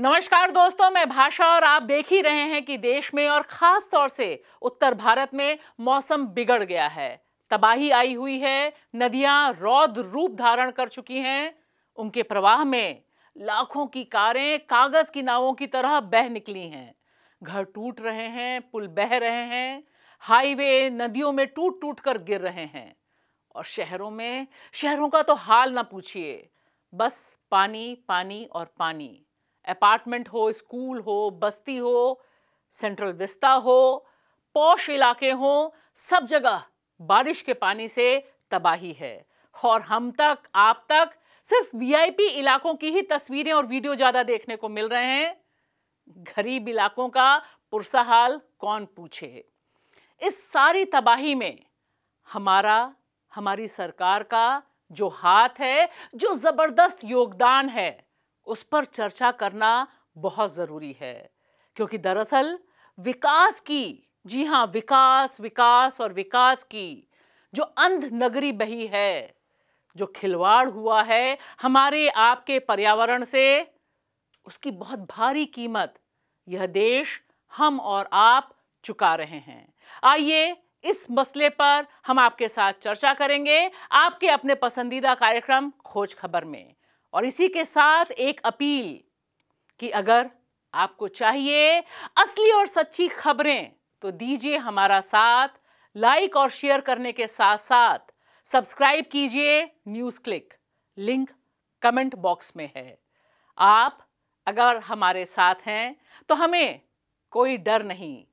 नमस्कार दोस्तों, मैं भाषा और आप देख ही रहे हैं कि देश में और खास तौर से उत्तर भारत में मौसम बिगड़ गया है। तबाही आई हुई है, नदियां रौद्र रूप धारण कर चुकी हैं, उनके प्रवाह में लाखों की कारें कागज की नावों की तरह बह निकली हैं। घर टूट रहे हैं, पुल बह रहे हैं, हाईवे नदियों में टूट टूट कर गिर रहे हैं और शहरों का तो हाल ना पूछिए, बस पानी पानी और पानी। अपार्टमेंट हो, स्कूल हो, बस्ती हो, सेंट्रल विस्ता हो, पॉश इलाके हो, सब जगह बारिश के पानी से तबाही है। और हम तक आप तक सिर्फ वीआईपी इलाकों की ही तस्वीरें और वीडियो ज़्यादा देखने को मिल रहे हैं। गरीब इलाकों का पुरसा हाल कौन पूछे। इस सारी तबाही में हमारी सरकार का जो हाथ है, जो ज़बरदस्त योगदान है, उस पर चर्चा करना बहुत ज़रूरी है। क्योंकि दरअसल विकास की, जी हाँ, विकास और विकास की जो अंध नगरी बही है, जो खिलवाड़ हुआ है हमारे आपके पर्यावरण से, उसकी बहुत भारी कीमत यह देश, हम और आप चुका रहे हैं। आइए इस मसले पर हम आपके साथ चर्चा करेंगे आपके अपने पसंदीदा कार्यक्रम खोज खबर में। और इसी के साथ एक अपील कि अगर आपको चाहिए असली और सच्ची खबरें तो दीजिए हमारा साथ, लाइक और शेयर करने के साथ साथ सब्सक्राइब कीजिए news click. Link comment box में है। आप अगर हमारे साथ हैं तो हमें कोई डर नहीं।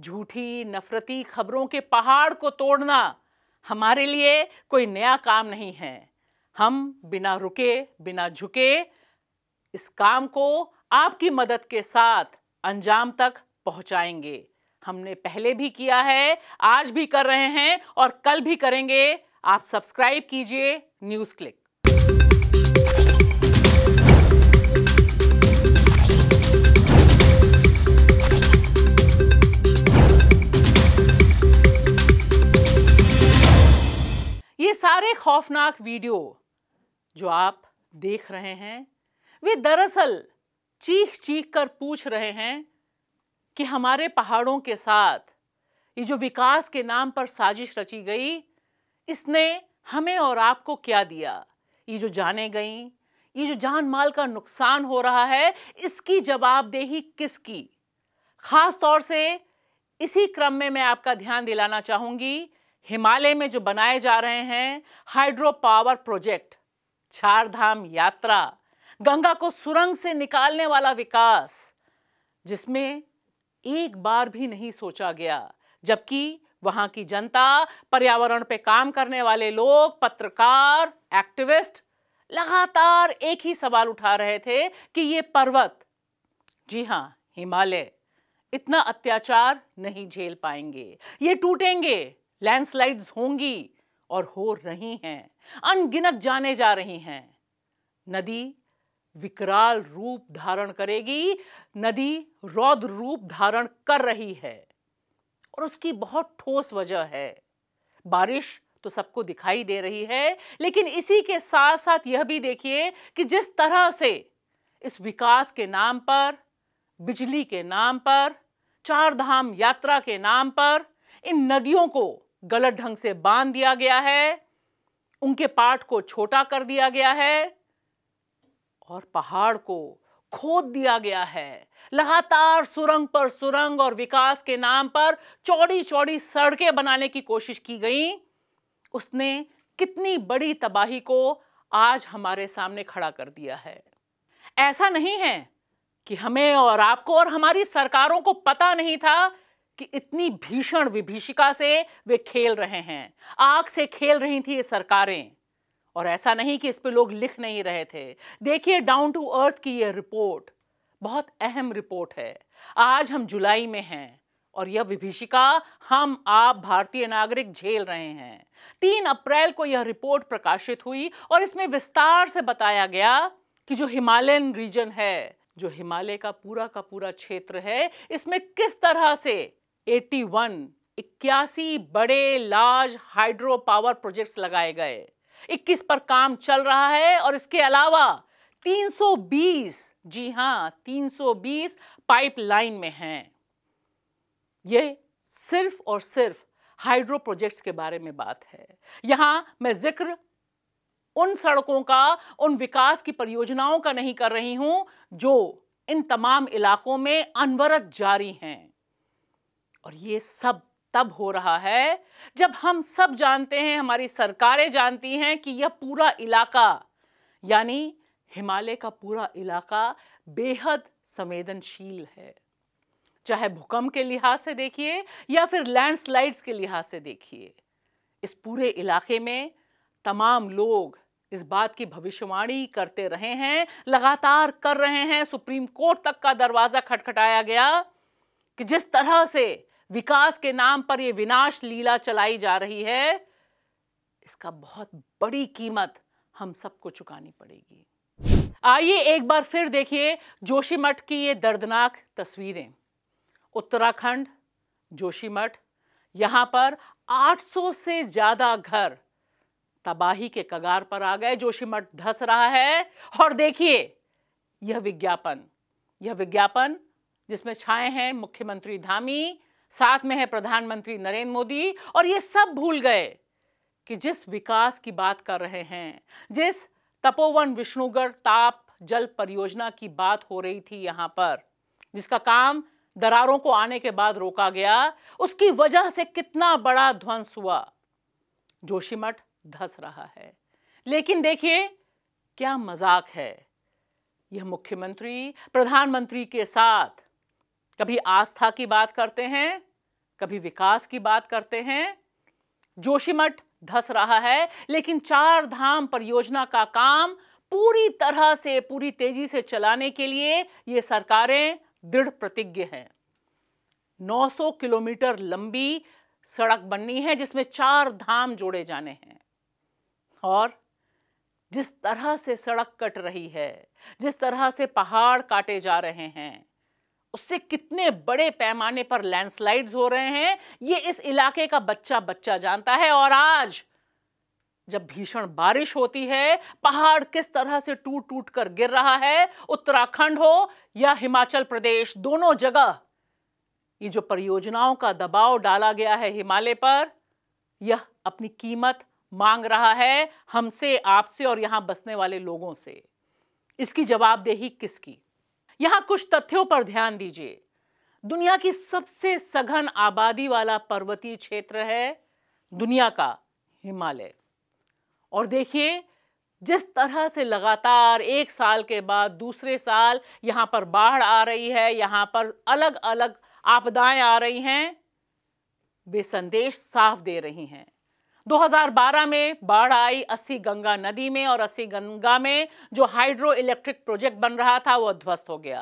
झूठी नफरती खबरों के पहाड़ को तोड़ना हमारे लिए कोई नया काम नहीं है। हम बिना रुके बिना झुके इस काम को आपकी मदद के साथ अंजाम तक पहुंचाएंगे। हमने पहले भी किया है, आज भी कर रहे हैं और कल भी करेंगे। आप सब्सक्राइब कीजिए न्यूज़ क्लिक। ये सारे खौफनाक वीडियो जो आप देख रहे हैं, वे दरअसल चीख चीख कर पूछ रहे हैं कि हमारे पहाड़ों के साथ ये जो विकास के नाम पर साजिश रची गई, इसने हमें और आपको क्या दिया। ये जो जाने गई, ये जो जान माल का नुकसान हो रहा है, इसकी जवाबदेही किसकी। खास तौर से इसी क्रम में मैं आपका ध्यान दिलाना चाहूँगी हिमालय में जो बनाए जा रहे हैं हाइड्रो पावर प्रोजेक्ट, चार धाम यात्रा, गंगा को सुरंग से निकालने वाला विकास, जिसमें एक बार भी नहीं सोचा गया, जबकि वहां की जनता, पर्यावरण पे काम करने वाले लोग, पत्रकार, एक्टिविस्ट लगातार एक ही सवाल उठा रहे थे कि ये पर्वत, जी हाँ हिमालय, इतना अत्याचार नहीं झेल पाएंगे। ये टूटेंगे, लैंडस्लाइड्स होंगी और हो रही हैं, अनगिनत जाने जा रही हैं। नदी विकराल रूप धारण करेगी, नदी रौद्र रूप धारण कर रही है और उसकी बहुत ठोस वजह है। बारिश तो सबको दिखाई दे रही है, लेकिन इसी के साथ साथ यह भी देखिए कि जिस तरह से इस विकास के नाम पर, बिजली के नाम पर, चार धाम यात्रा के नाम पर इन नदियों को गलत ढंग से बांध दिया गया है, उनके पाट को छोटा कर दिया गया है और पहाड़ को खोद दिया गया है। लगातार सुरंग पर सुरंग और विकास के नाम पर चौड़ी चौड़ी सड़कें बनाने की कोशिश की गई। उसने कितनी बड़ी तबाही को आज हमारे सामने खड़ा कर दिया है। ऐसा नहीं है कि हमें और आपको और हमारी सरकारों को पता नहीं था कि इतनी भीषण विभीषिका से वे खेल रहे हैं। आग से खेल रही थी ये सरकारें और ऐसा नहीं कि इस पे लोग लिख नहीं रहे थे। देखिए डाउन टू अर्थ की ये रिपोर्ट बहुत अहम रिपोर्ट है। आज हम जुलाई में हैं और यह विभीषिका हम आप भारतीय नागरिक झेल रहे हैं। 3 अप्रैल को यह रिपोर्ट प्रकाशित हुई और इसमें विस्तार से बताया गया कि जो हिमालयन रीजन है, जो हिमालय का पूरा क्षेत्र है, इसमें किस तरह से 81 बड़े लार्ज हाइड्रो पावर प्रोजेक्ट्स लगाए गए। 21 पर काम चल रहा है और इसके अलावा 320 जी हां 320 पाइपलाइन में हैं। ये सिर्फ और सिर्फ हाइड्रो प्रोजेक्ट्स के बारे में बात है। यहां मैं जिक्र उन सड़कों का, उन विकास की परियोजनाओं का नहीं कर रही हूं जो इन तमाम इलाकों में अनवरत जारी हैं। और ये सब तब हो रहा है जब हम सब जानते हैं, हमारी सरकारें जानती हैं कि यह पूरा इलाका यानी हिमालय का पूरा इलाका बेहद संवेदनशील है। चाहे भूकंप के लिहाज से देखिए या फिर लैंडस्लाइड्स के लिहाज से देखिए, इस पूरे इलाके में तमाम लोग इस बात की भविष्यवाणी करते रहे हैं, लगातार कर रहे हैं। सुप्रीम कोर्ट तक का दरवाजा खटखटाया गया कि जिस तरह से विकास के नाम पर यह विनाश लीला चलाई जा रही है, इसका बहुत बड़ी कीमत हम सबको चुकानी पड़ेगी। आइए एक बार फिर देखिए जोशीमठ की ये दर्दनाक तस्वीरें। उत्तराखंड जोशीमठ, यहां पर 800 से ज्यादा घर तबाही के कगार पर आ गए। जोशीमठ धस रहा है और देखिए यह विज्ञापन जिसमें छाए हैं मुख्यमंत्री धामी, साथ में है प्रधानमंत्री नरेंद्र मोदी। और ये सब भूल गए कि जिस विकास की बात कर रहे हैं, जिस तपोवन विष्णुगढ़ ताप जल परियोजना की बात हो रही थी यहाँ पर, जिसका काम दरारों को आने के बाद रोका गया, उसकी वजह से कितना बड़ा ध्वंस हुआ। जोशीमठ धस रहा है, लेकिन देखिए क्या मजाक है। यह मुख्यमंत्री प्रधानमंत्री के साथ कभी आस्था की बात करते हैं, कभी विकास की बात करते हैं। जोशीमठ धस रहा है लेकिन चार धाम परियोजना का काम पूरी तरह से, पूरी तेजी से चलाने के लिए ये सरकारें दृढ़ प्रतिज्ञ हैं। 900 किलोमीटर लंबी सड़क बननी है जिसमें चार धाम जोड़े जाने हैं। और जिस तरह से सड़क कट रही है, जिस तरह से पहाड़ काटे जा रहे हैं, उससे कितने बड़े पैमाने पर लैंडस्लाइड्स हो रहे हैं, ये इस इलाके का बच्चा बच्चा जानता है। और आज जब भीषण बारिश होती है, पहाड़ किस तरह से टूट टूट कर गिर रहा है, उत्तराखंड हो या हिमाचल प्रदेश, दोनों जगह ये जो परियोजनाओं का दबाव डाला गया है हिमालय पर, यह अपनी कीमत मांग रहा है हमसे, आपसे और यहाँ बसने वाले लोगों से। इसकी जवाबदेही किसकी? यहाँ कुछ तथ्यों पर ध्यान दीजिए। दुनिया की सबसे सघन आबादी वाला पर्वतीय क्षेत्र है दुनिया का हिमालय। और देखिए जिस तरह से लगातार एक साल के बाद दूसरे साल यहाँ पर बाढ़ आ रही है, यहाँ पर अलग अलग आपदाएं आ रही हैं, वे संदेश साफ दे रही हैं। 2012 में बाढ़ आई अस्सी गंगा नदी में, और अस्सी गंगा में जो हाइड्रो इलेक्ट्रिक प्रोजेक्ट बन रहा था वह ध्वस्त हो गया।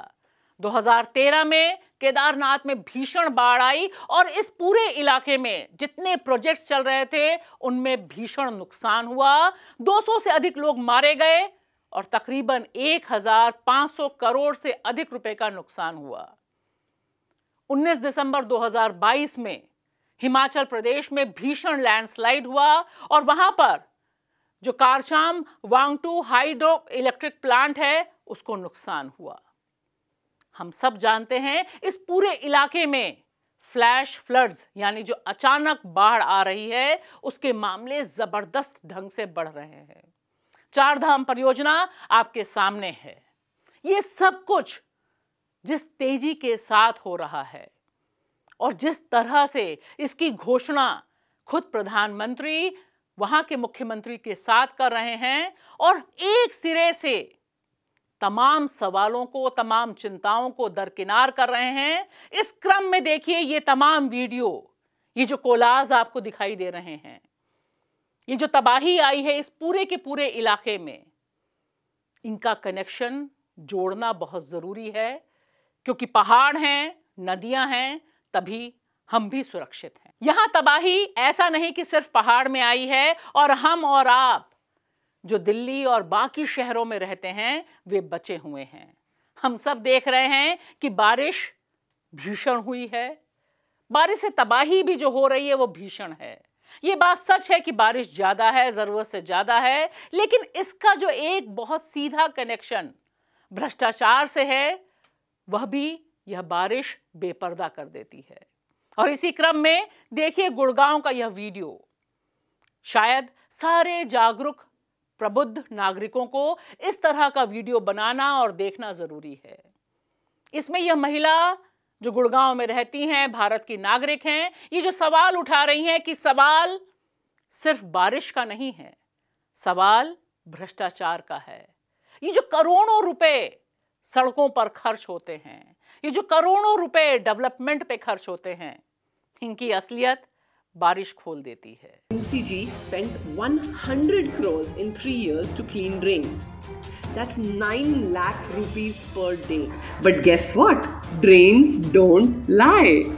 2013 में केदारनाथ में भीषण बाढ़ आई और इस पूरे इलाके में जितने प्रोजेक्ट्स चल रहे थे उनमें भीषण नुकसान हुआ। 200 से अधिक लोग मारे गए और तकरीबन 1500 करोड़ से अधिक रुपए का नुकसान हुआ। 19 दिसंबर 2022 में हिमाचल प्रदेश में भीषण लैंडस्लाइड हुआ और वहां पर जो Karcham Wangtoo hydro electric plant है उसको नुकसान हुआ। हम सब जानते हैं इस पूरे इलाके में फ्लैश फ्लड्स यानी जो अचानक बाढ़ आ रही है उसके मामले जबरदस्त ढंग से बढ़ रहे हैं। चार धाम परियोजना आपके सामने है। ये सब कुछ जिस तेजी के साथ हो रहा है और जिस तरह से इसकी घोषणा खुद प्रधानमंत्री वहां के मुख्यमंत्री के साथ कर रहे हैं, और एक सिरे से तमाम सवालों को, तमाम चिंताओं को दरकिनार कर रहे हैं। इस क्रम में देखिए ये तमाम वीडियो, ये जो कोलाज आपको दिखाई दे रहे हैं, ये जो तबाही आई है इस पूरे के पूरे इलाके में, इनका कनेक्शन जोड़ना बहुत ज़रूरी है। क्योंकि पहाड़ हैं, नदियां हैं, तभी हम भी सुरक्षित हैं। यहाँ तबाही ऐसा नहीं कि सिर्फ पहाड़ में आई है और हम और आप जो दिल्ली और बाकी शहरों में रहते हैं वे बचे हुए हैं। हम सब देख रहे हैं कि बारिश भीषण हुई है, बारिश से तबाही भी जो हो रही है वो भीषण है। ये बात सच है कि बारिश ज़्यादा है, ज़रूरत से ज़्यादा है, लेकिन इसका जो एक बहुत सीधा कनेक्शन भ्रष्टाचार से है, वह भी यह बारिश बेपर्दा कर देती है। और इसी क्रम में देखिए गुड़गांव का यह वीडियो, शायद सारे जागरूक प्रबुद्ध नागरिकों को इस तरह का वीडियो बनाना और देखना जरूरी है। इसमें यह महिला जो गुड़गांव में रहती हैं, भारत की नागरिक हैं, ये जो सवाल उठा रही हैं कि सवाल सिर्फ बारिश का नहीं है, सवाल भ्रष्टाचार का है। ये जो करोड़ों रुपए सड़कों पर खर्च होते हैं, ये जो करोड़ों रुपए डेवलपमेंट पे खर्च होते हैं, इनकी असलियत बारिश खोल देती है। MCG spent 100 crores in 3 years to clean drains. That's 9 lakh rupees per day. But guess what? Drains don't lie.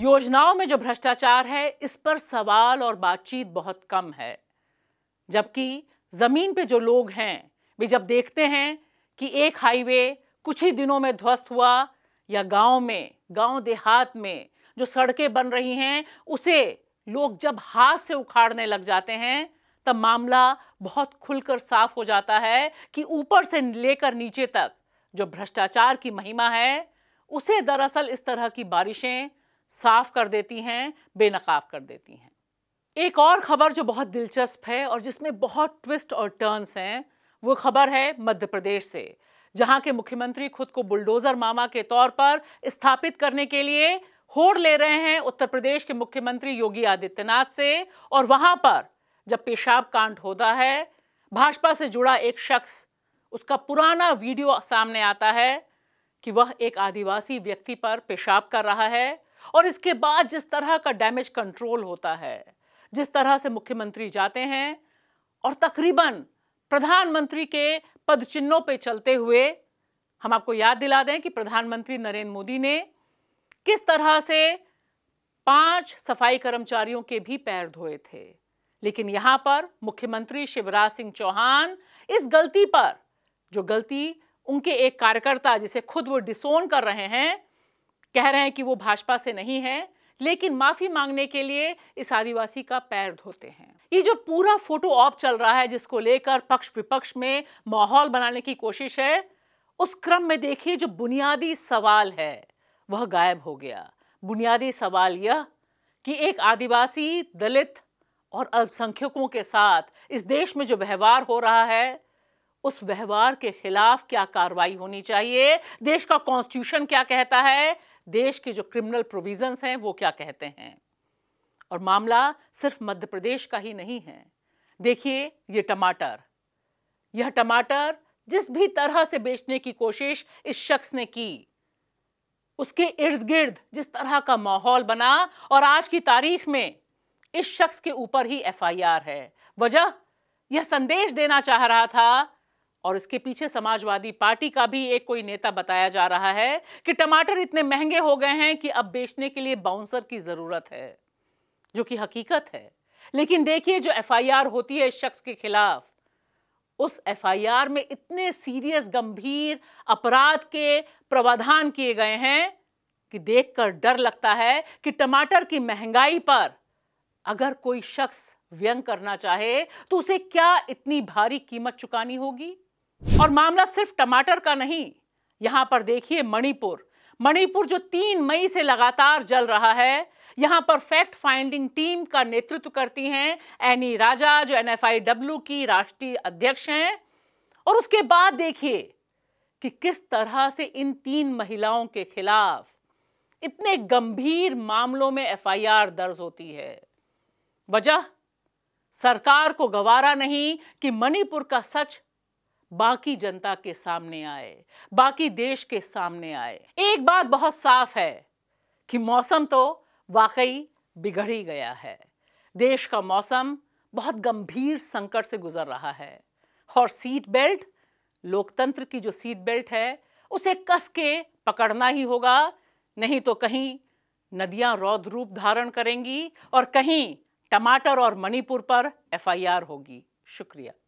योजनाओं में जो भ्रष्टाचार है, इस पर सवाल और बातचीत बहुत कम है, जबकि जमीन पे जो लोग हैं वे जब देखते हैं कि एक हाईवे कुछ ही दिनों में ध्वस्त हुआ या गांव देहात में जो सड़कें बन रही हैं उसे लोग जब हाथ से उखाड़ने लग जाते हैं, तब मामला बहुत खुलकर साफ हो जाता है कि ऊपर से लेकर नीचे तक जो भ्रष्टाचार की महिमा है उसे दरअसल इस तरह की बारिशें साफ कर देती हैं, बेनकाब कर देती हैं। एक और खबर जो बहुत दिलचस्प है और जिसमें बहुत ट्विस्ट और टर्न्स हैं, वो खबर है मध्य प्रदेश से, जहां के मुख्यमंत्री खुद को बुलडोजर मामा के तौर पर स्थापित करने के लिए होड़ ले रहे हैं उत्तर प्रदेश के मुख्यमंत्री योगी आदित्यनाथ से। और वहां पर जब पेशाब कांड होता है, भाजपा से जुड़ा एक शख्स, उसका पुराना वीडियो सामने आता है कि वह एक आदिवासी व्यक्ति पर पेशाब कर रहा है। और इसके बाद जिस तरह का डैमेज कंट्रोल होता है, जिस तरह से मुख्यमंत्री जाते हैं और तकरीबन प्रधानमंत्री के पदचिन्हों पर चलते हुए, हम आपको याद दिला दें कि प्रधानमंत्री नरेंद्र मोदी ने किस तरह से 5 सफाई कर्मचारियों के भी पैर धोए थे, लेकिन यहां पर मुख्यमंत्री शिवराज सिंह चौहान इस गलती पर, जो गलती उनके एक कार्यकर्ता जिसे खुद वो डिसोन कर रहे हैं, कह रहे हैं कि वो भाजपा से नहीं है, लेकिन माफी मांगने के लिए इस आदिवासी का पैर धोते हैं। ये जो पूरा फोटो ऑप चल रहा है, जिसको लेकर पक्ष विपक्ष में माहौल बनाने की कोशिश है, उस क्रम में देखिए जो बुनियादी सवाल है वह गायब हो गया। बुनियादी सवाल यह कि एक आदिवासी, दलित और अल्पसंख्यकों के साथ इस देश में जो व्यवहार हो रहा है, उस व्यवहार के खिलाफ क्या कार्रवाई होनी चाहिए, देश का कॉन्स्टिट्यूशन क्या कहता है, देश के जो क्रिमिनल प्रोविजंस हैं वो क्या कहते हैं। और मामला सिर्फ मध्य प्रदेश का ही नहीं है। देखिए यह टमाटर जिस भी तरह से बेचने की कोशिश इस शख्स ने की, उसके इर्द गिर्द जिस तरह का माहौल बना, और आज की तारीख में इस शख्स के ऊपर ही FIR है। वजह, यह संदेश देना चाह रहा था और इसके पीछे समाजवादी पार्टी का भी एक कोई नेता बताया जा रहा है कि टमाटर इतने महंगे हो गए हैं कि अब बेचने के लिए बाउंसर की जरूरत है, जो कि हकीकत है। लेकिन देखिए जो FIR होती है इस शख्स के खिलाफ, उस FIR में इतने सीरियस गंभीर अपराध के प्रावधान किए गए हैं कि देखकर डर लगता है कि टमाटर की महंगाई पर अगर कोई शख्स व्यंग करना चाहे तो उसे क्या इतनी भारी कीमत चुकानी होगी। और मामला सिर्फ टमाटर का नहीं, यहां पर देखिए मणिपुर जो 3 मई से लगातार जल रहा है। यहां पर फैक्ट फाइंडिंग टीम का नेतृत्व करती हैं एनी राजा, जो NFIW की राष्ट्रीय अध्यक्ष हैं। और उसके बाद देखिए कि किस तरह से इन 3 महिलाओं के खिलाफ इतने गंभीर मामलों में FIR दर्ज होती है। वजह, सरकार को गवारा नहीं कि मणिपुर का सच बाकी जनता के सामने आए, बाकी देश के सामने आए। एक बात बहुत साफ है कि मौसम तो वाकई बिगड़ ही गया है। देश का मौसम बहुत गंभीर संकट से गुजर रहा है और सीट बेल्ट, लोकतंत्र की जो सीट बेल्ट है, उसे कस के पकड़ना ही होगा, नहीं तो कहीं नदियां रौद्र रूप धारण करेंगी और कहीं टमाटर और मणिपुर पर FIR होगी। शुक्रिया।